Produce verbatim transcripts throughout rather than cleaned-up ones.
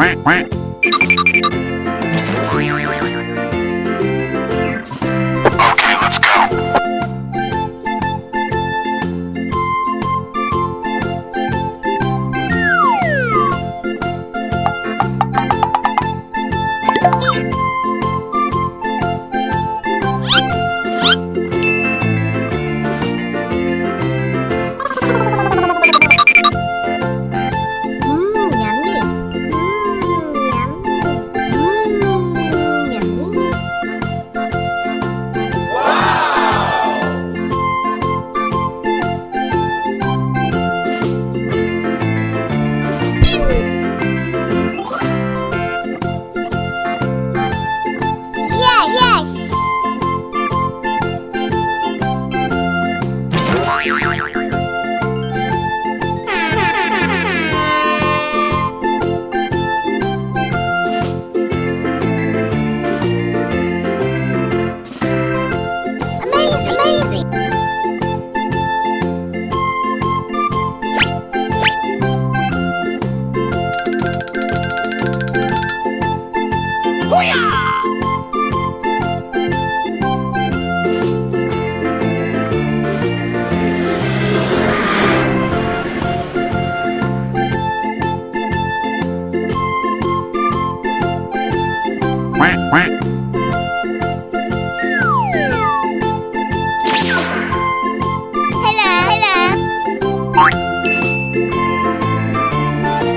Hello,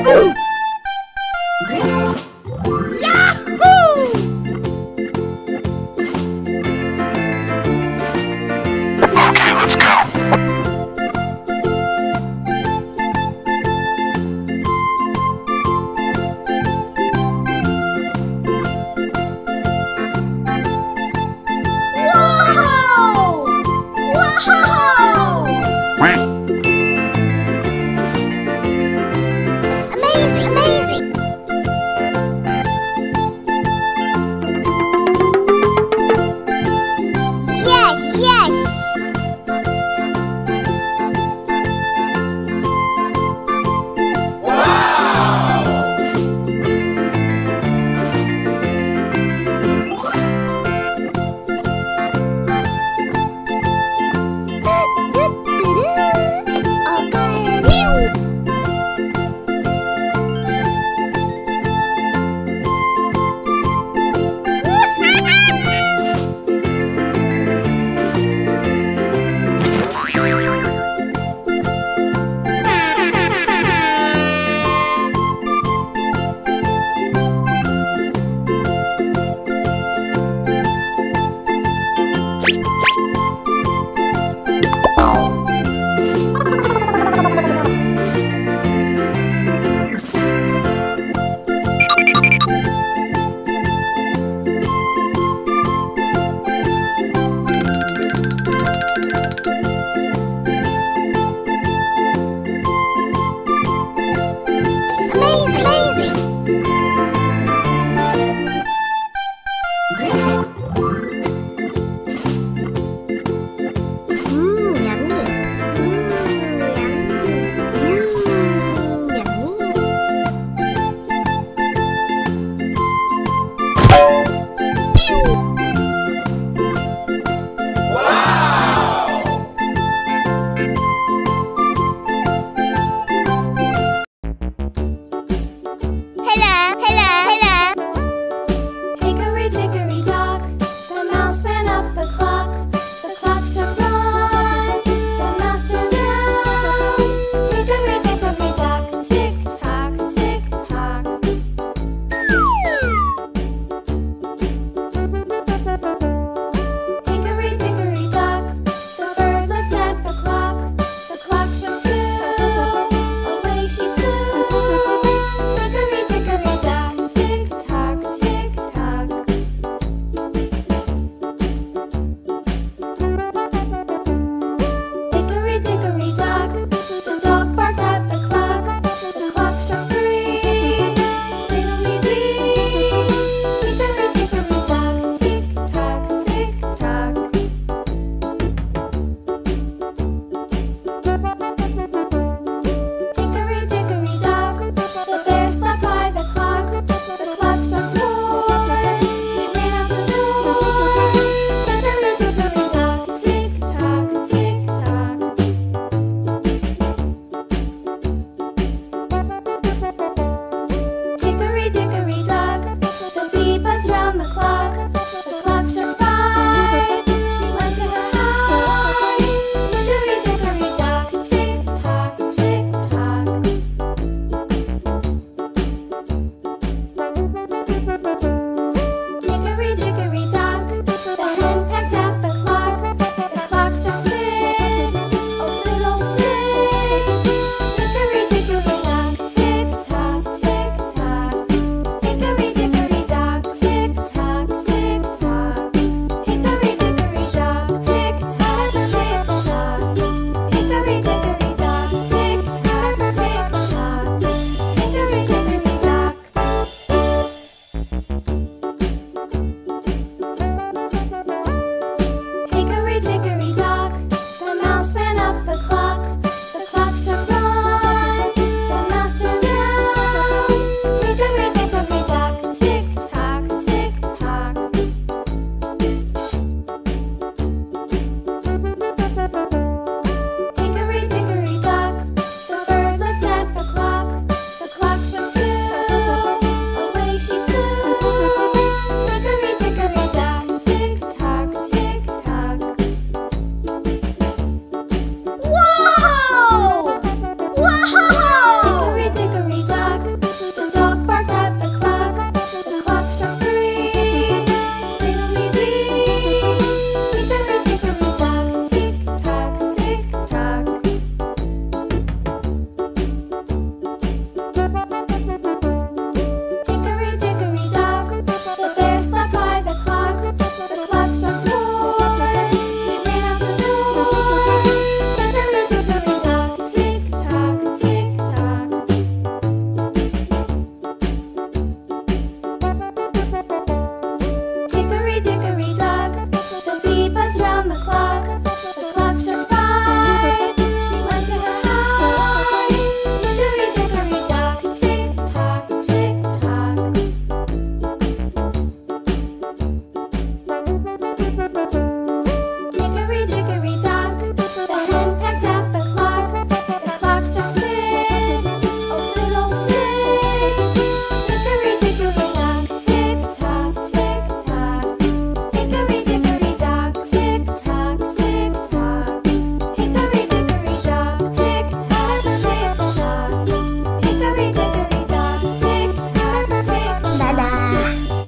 hello.